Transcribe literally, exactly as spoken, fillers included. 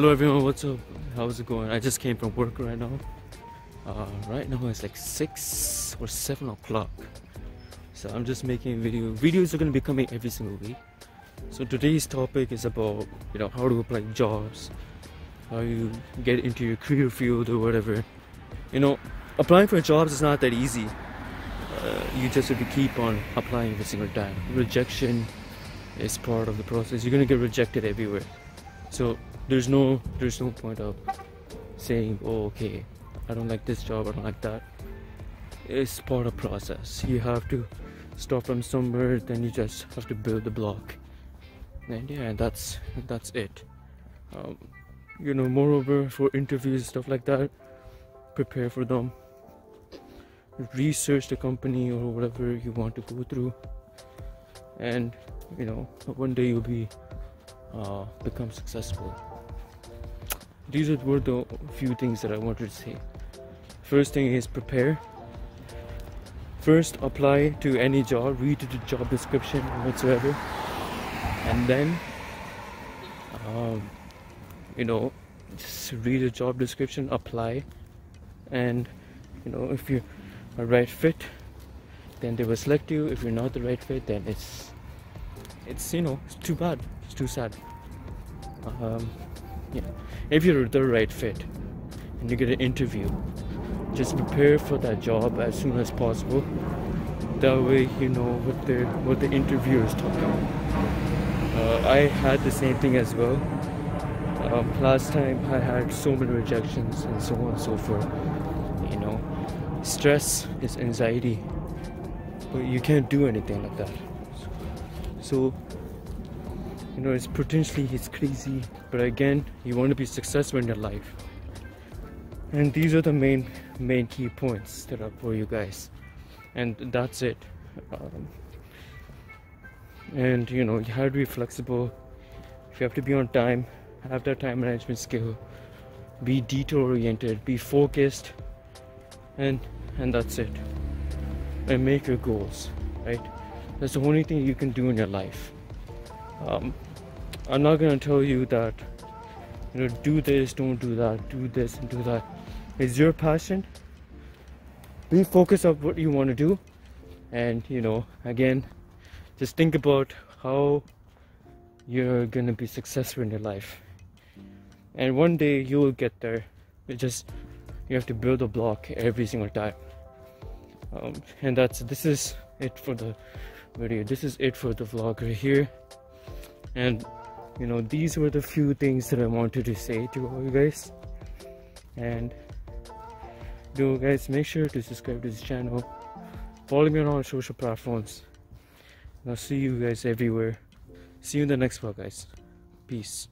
Hello everyone, what's up? How's it going? I just came from work right now. Uh, right now it's like six or seven o'clock. So I'm just making video. Videos are going to be coming every single week. So today's topic is about, you know, how to apply jobs, how you get into your career field or whatever. You know, applying for jobs is not that easy. Uh, you just have to keep on applying every single time. Rejection is part of the process. You're going to get rejected everywhere. So there's no there's no point of saying, oh, okay, I don't like this job, I don't like that. It's part of process. You have to start from somewhere, then you just have to build the block. And yeah, that's that's it. Um, you know, moreover, for interviews, stuff like that, prepare for them. Research the company or whatever you want to go through. And, you know, one day you'll be Uh, become successful. These were the few things that I wanted to say. First thing is prepare. First, apply to any job, read the job description whatsoever, and then um, you know, just read the job description, apply, and you know, if you're a right fit, then they will select you. If you're not the right fit, then it's it's you know, it's too bad. It's too sad. Um, yeah. If you're the right fit and you get an interview, just prepare for that job as soon as possible. That way you know what the what the interviewer is talking about. Uh, I had the same thing as well. Um, last time I had so many rejections and so on and so forth. You know, stress is anxiety, but you can't do anything like that. So. You know, it's potentially, it's crazy, but again, you want to be successful in your life, and these are the main main key points that are for you guys, and that's it. Um, and you know, you have to be flexible. You have to be on time, have that time management skill, be detail oriented, be focused, and and that's it. And make your goals, right? That's the only thing you can do in your life. Um, I'm not gonna tell you that, you know, do this, don't do that, do this and do that. It's your passion. Be focused on what you want to do, and you know, again, just think about how you're gonna be successful in your life. And one day you will get there. It just, you have to build a block every single time. Um, and that's this is it for the video. This is it for the vlog right here. And you know, these were the few things that I wanted to say to all you guys. And do guys, make sure to subscribe to this channel, follow me on all social platforms, and I'll see you guys everywhere. See you in the next vlog, guys. Peace.